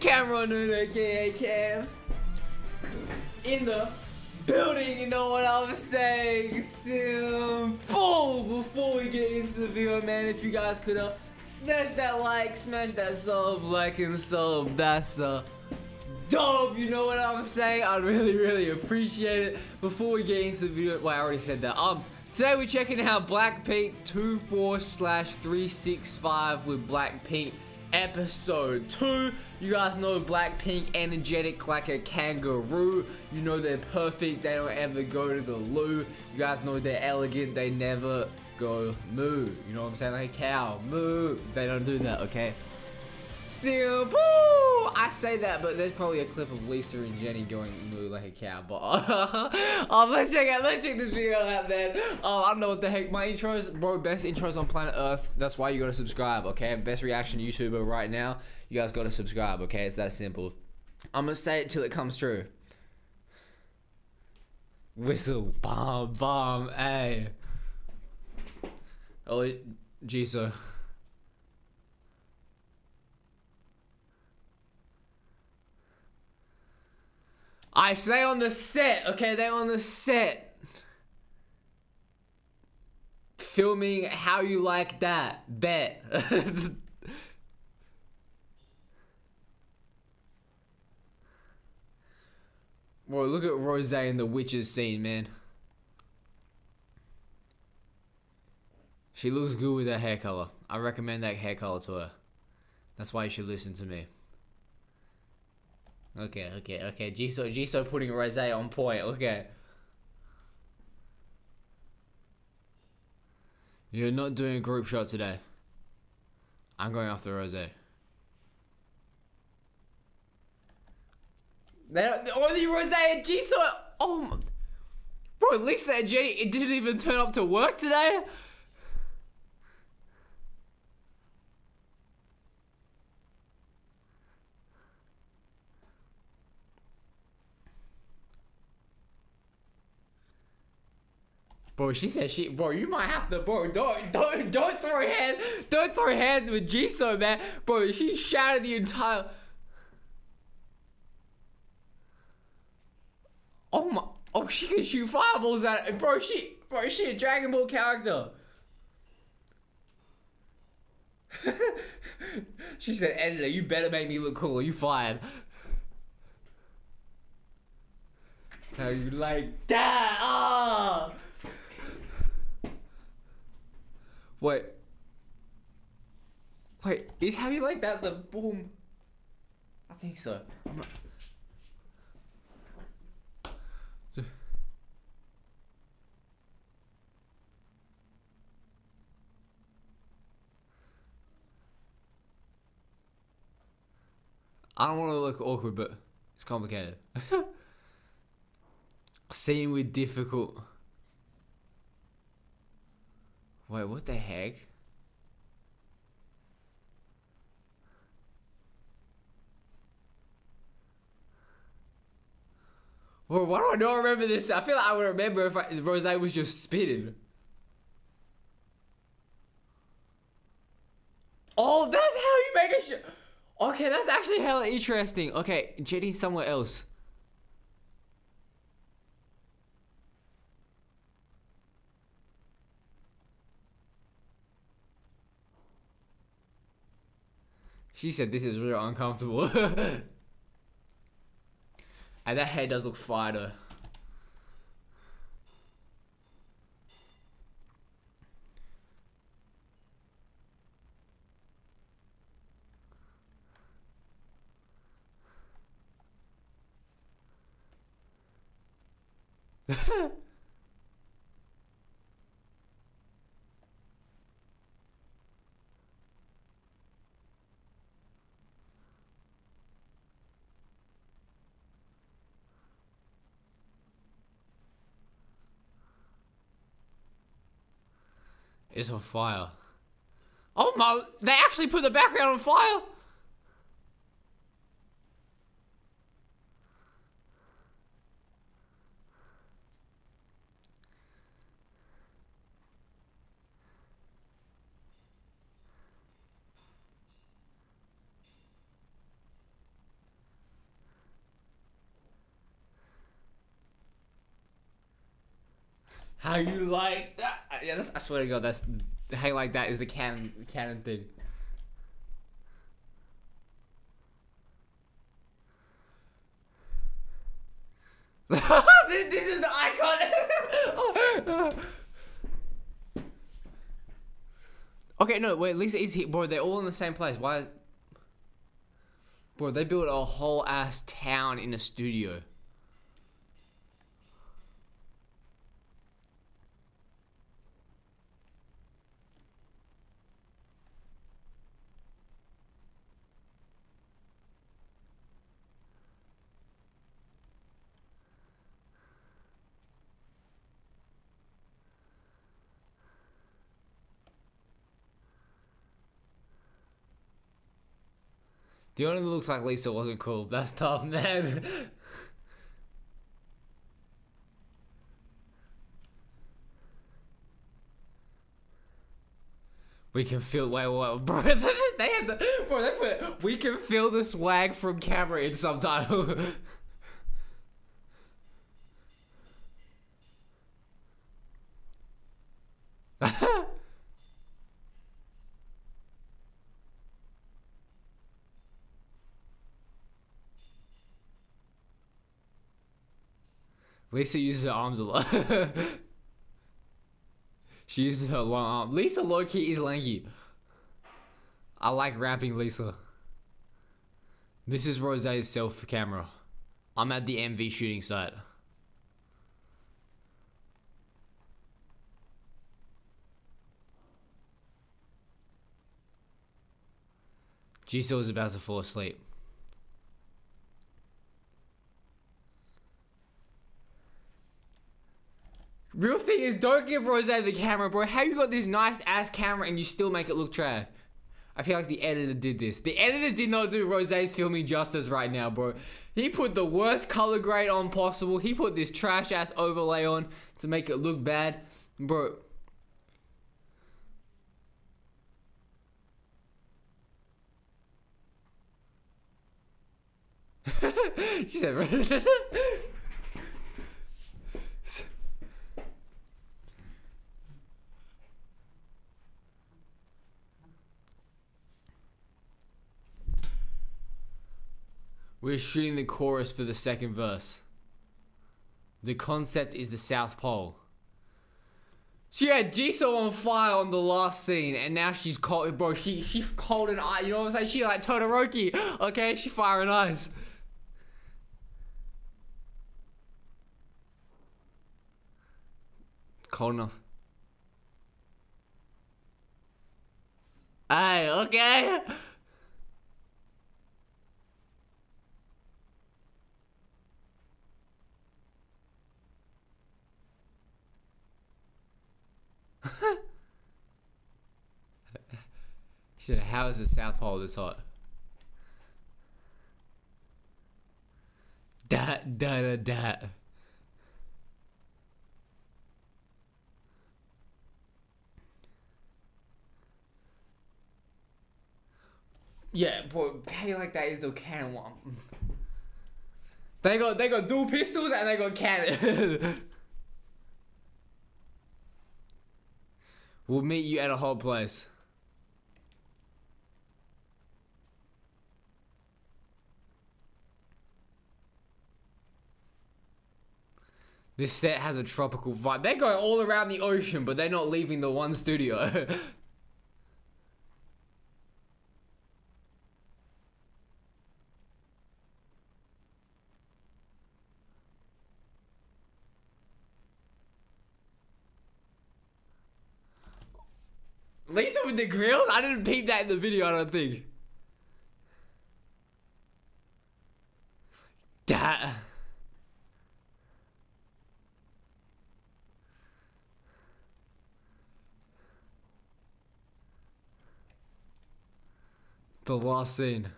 It's Cameron aka Cam in the building, you know what I was saying. So, boom! Before we get into the video, man, if you guys could smash that like, smash that sub, like and sub, that's dope, you know what I'm saying? I'd really appreciate it. Before we get into the video, well, I already said that. Today we're checking out BLACKPINK 24/365 with BLACKPINK episode 2. You guys know BLACKPINK, energetic like a kangaroo. You know they're perfect, they don't ever go to the loo. You guys know they're elegant, they never go moo. You know what I'm saying? Like a cow, moo. They don't do that, okay? I say that, but there's probably a clip of Lisa and Jennie going moo like a cow. But let's check this video out, man. I don't know what the heck. My intros, bro, best intros on planet Earth. That's why you gotta subscribe, okay? Best reaction YouTuber right now. You guys gotta subscribe, okay? It's that simple. I'm gonna say it till it comes true. Whistle, bomb, bomb, ay. Oh, Jisoo. I stay on the set, okay? They're on the set. Filming how you like that. Bet. Well, look at Rosé in the witches scene, man. She looks good with her hair color. I recommend that hair color to her. That's why you should listen to me. Okay. Jisoo putting Rosé on point, okay. You're not doing a group shot today. I'm going after Rosé. Only Rosé and Jisoo. Oh my. Bro, Lisa and Jennie, it didn't even turn up to work today. Bro, she said she. Bro, you might have to. Bro, don't throw hands. Don't throw hands with Jisoo, man. Bro, she shattered the entire. Oh my. Oh, she can shoot fireballs at it, bro. She a Dragon Ball character. She said, "Editor, you better make me look cool. You fired." How you like that? Ah. Oh. Wait, is how you like that the boom? I think so. I don't want to look awkward, but it's complicated. Scene with difficult. Wait, what the heck? Well, why do I not remember this? I feel like I would remember if Rosé was just spitting. Oh, that's how you make a shot. Okay, that's actually hella interesting. Okay, Jennie's somewhere else. She said this is real uncomfortable. And that hair does look fire though. It's on fire. Oh my, they actually put the background on fire? How you like that? Yeah, that's, I swear to God, that's how you like that is the canon thing. This is the icon. Okay, no, wait, Lisa is here, bro. They're all in the same place. Why is... Bro, they built a whole ass town in a studio. The only one that looks like Lisa wasn't cool. That's tough, man. We can feel... Wait, bro. They had the... Bro, they put... We can feel the swag from camera in subtitle. Lisa uses her arms a lot. She uses her long arm. Lisa low-key is lanky. I like rapping Lisa. This is Rosé's self-camera. I'm at the MV shooting site. Jisoo is about to fall asleep. Real thing is, don't give Rosé the camera, bro. How you got this nice ass camera and you still make it look trash? I feel like the editor did this. The editor did not do Rosé's filming justice right now, bro. He put the worst color grade on possible. He put this trash ass overlay on to make it look bad, bro. She said, bro. We're shooting the chorus for the second verse. The concept is the South Pole. She had Jisoo on fire on the last scene, and now she's cold, bro. She's cold and ice. You know what I'm saying? She like Todoroki. Okay, she fire and ice. Cold enough. Hey, okay. Shit, how is the South Pole this hot? Dat da da da. Yeah, boy, how like that is the cannon one. They got dual pistols and they got cannon. We'll meet you at a hot place. This set has a tropical vibe. They go all around the ocean, but they're not leaving the one studio. Lisa with the grills? I didn't peep that in the video, I don't think. That. The last scene.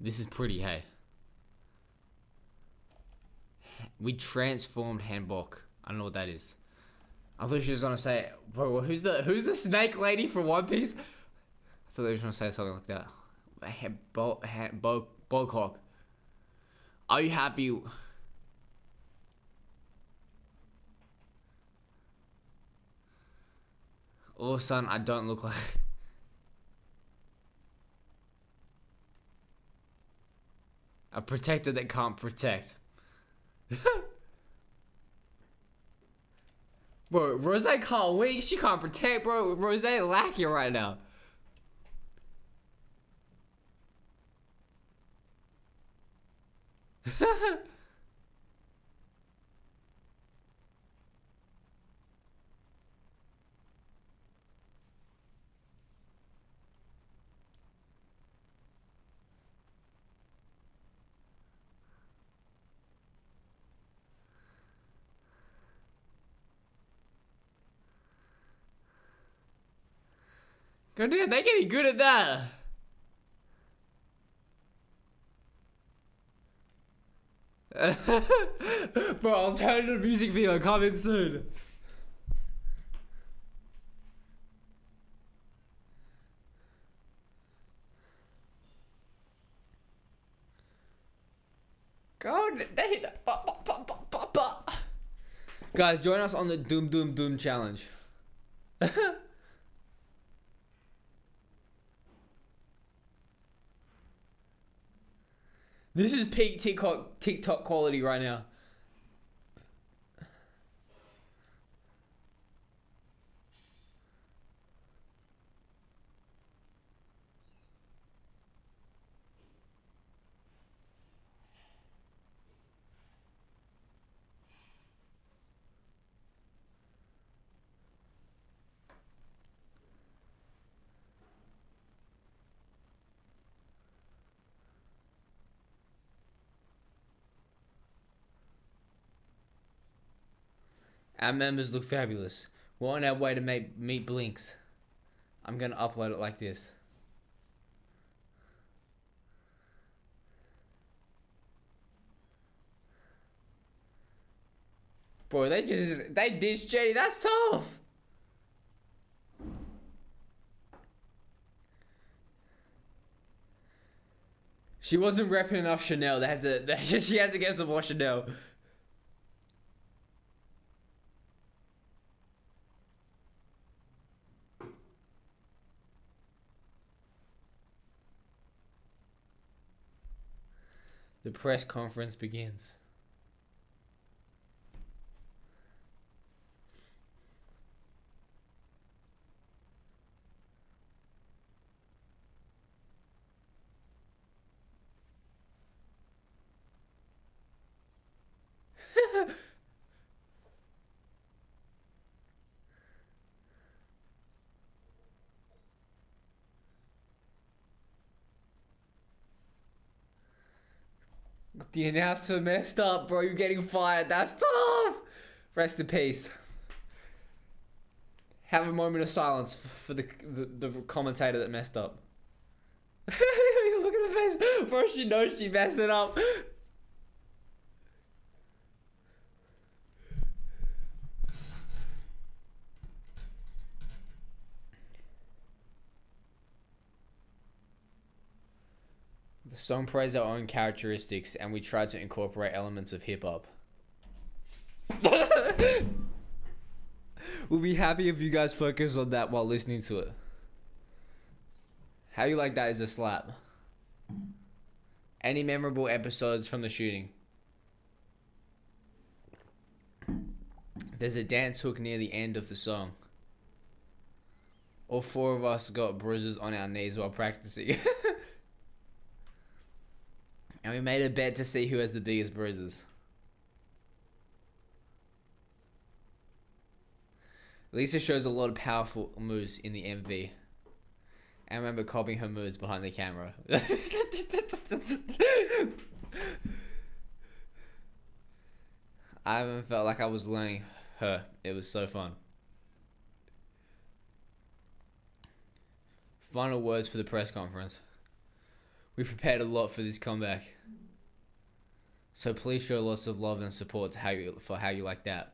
This is pretty, hey. We transformed Hanbok. I don't know what that is. I thought she was gonna say, bro, who's the snake lady from One Piece? I thought they were gonna say something like that. Hanbok. Are you happy? all of a sudden I don't look like... a protector that can't protect. Bro, Rosé can't wait. She can't protect, bro. Rosé lacking right now. God damn, they're getting good at that. Bro, alternative music video coming soon. God, they guys, join us on the Doom Doom Doom challenge. This is peak TikTok quality right now. Our members look fabulous. We're on our way to meet Blinks. I'm gonna upload it like this. Bro, they dissed Jennie. That's tough. She wasn't repping enough Chanel. She had to get some more Chanel. The press conference begins. The announcer messed up, bro. You're getting fired. That's tough. Rest in peace. Have a moment of silence for the commentator that messed up. Look at her face, bro. She knows she messed it up. The song praised our own characteristics, and we tried to incorporate elements of hip-hop. We'll be happy if you guys focus on that while listening to it. How you like that is a slap. Any memorable episodes from the shooting? There's a dance hook near the end of the song. All four of us got bruises on our knees while practicing. And we made a bet to see who has the biggest bruises. Lisa shows a lot of powerful moves in the MV. I remember copying her moves behind the camera. I haven't felt like I was learning her. It was so fun. Final words for the press conference. We prepared a lot for this comeback, so please show lots of love and support to How You Like That.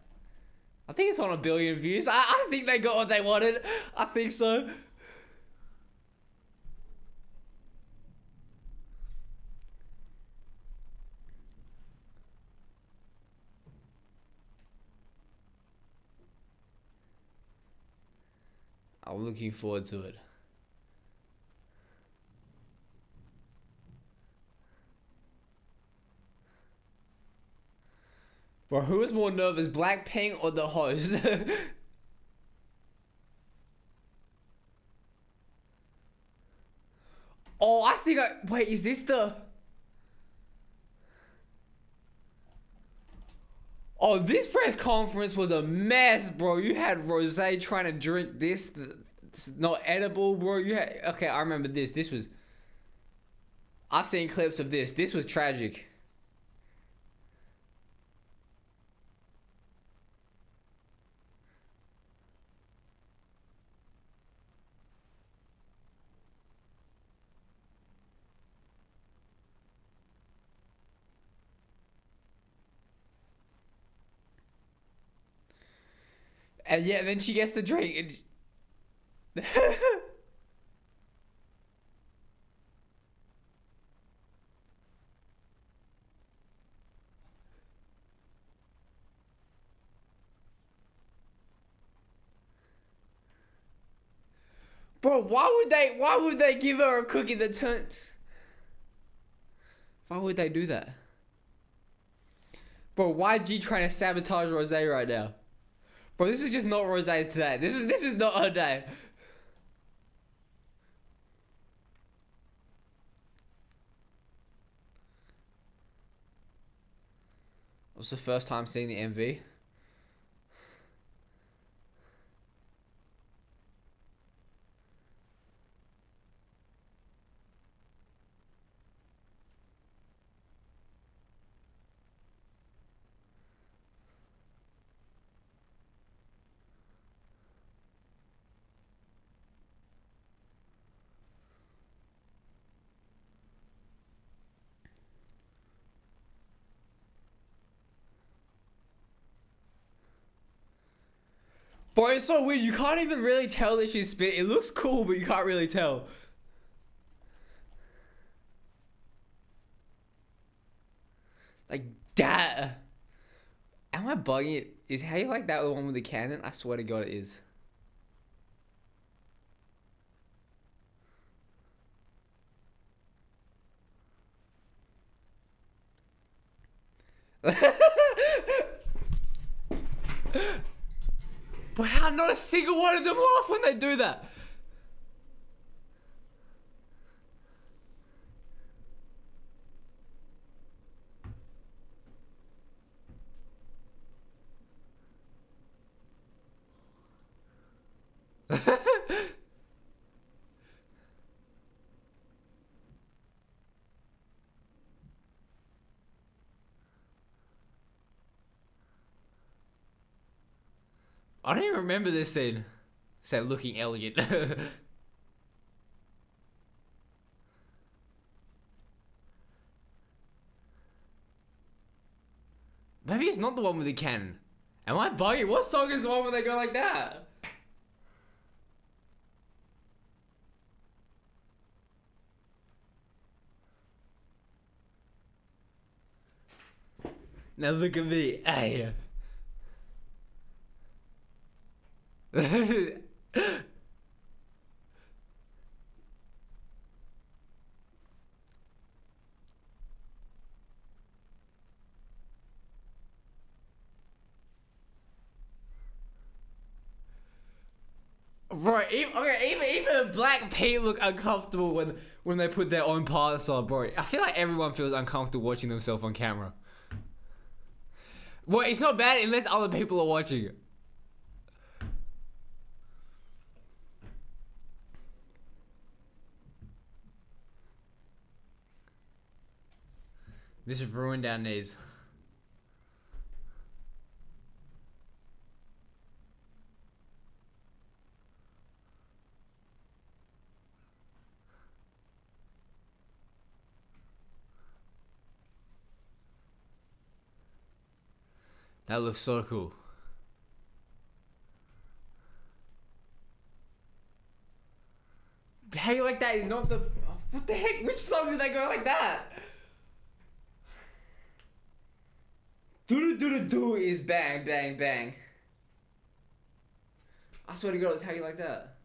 I think it's on 1 billion views. I think they got what they wanted. I think so. I'm looking forward to it. Bro, who is more nervous, BLACKPINK or the host? Oh, I think I... Wait, is this the... Oh, this press conference was a mess, bro. You had Rosé trying to drink this. It's not edible, bro. You had... Okay, I remember this. This was... I've seen clips of this. This was tragic. And yeah, then she gets the drink and Bro, why would they give her a cookie that turned? Why would they do that? Bro, why G trying to sabotage Rosé right now? Bro, this is just not Rosé's today. This is not her day. It was the first time seeing the MV. Bro, it's so weird. You can't even really tell that she's spit. It looks cool, but you can't really tell. Like that. Am I bugging it? Is how you like that the one with the cannon? I swear to God, it is. But how not a single one of them laugh when they do that? I don't even remember this scene. It's that looking elegant. Maybe it's not the one with the cannon. Am I bugging? What song is the one where they go like that? Now look at me. Hey. Bro, even BLACKPINK look uncomfortable when they put their own parts on, bro. I feel like everyone feels uncomfortable watching themselves on camera. Well, it's not bad unless other people are watching it. This ruined our knees. That looks so cool. How you like that is not the... What the heck? Which song did they go like that? Do-do-do-do-do is bang, bang, bang. I swear to God, it's how you like that.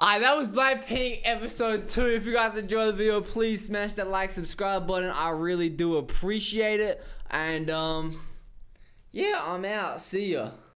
Alright, that was BLACKPINK episode 2. If you guys enjoyed the video, please smash that like, subscribe button. I really do appreciate it. And yeah, I'm out. See ya.